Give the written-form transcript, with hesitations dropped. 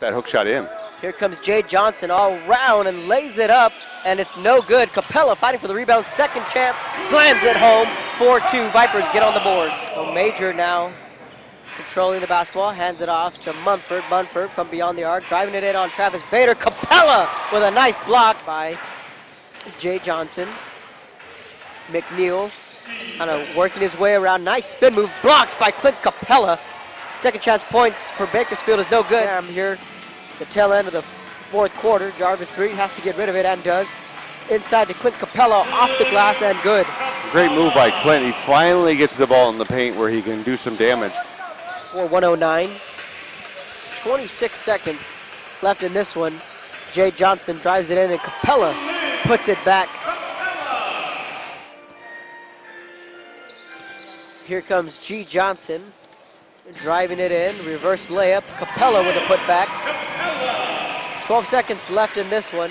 that hook shot in. Here comes Jay Johnson all round and lays it up, and it's no good. Capela fighting for the rebound, second chance, slams it home. 4-2, Vipers get on the board. So Major now controlling the basketball, hands it off to Munford. Munford from beyond the arc, driving it in on Travis Bader. Capela with a nice block by Jay Johnson. McNeil kind of working his way around. Nice spin move, blocked by Clint Capela. Second chance points for Bakersfield is no good. I'm here. The tail end of the fourth quarter. Jarvis Green has to get rid of it and does. Inside to Clint Capela, off the glass and good. Great move by Clint. He finally gets the ball in the paint where he can do some damage. 4-109. 26 seconds left in this one. Jay Johnson drives it in and Capela puts it back. Here comes G. Johnson. Driving it in, reverse layup. Capela with a putback. 12 seconds left in this one.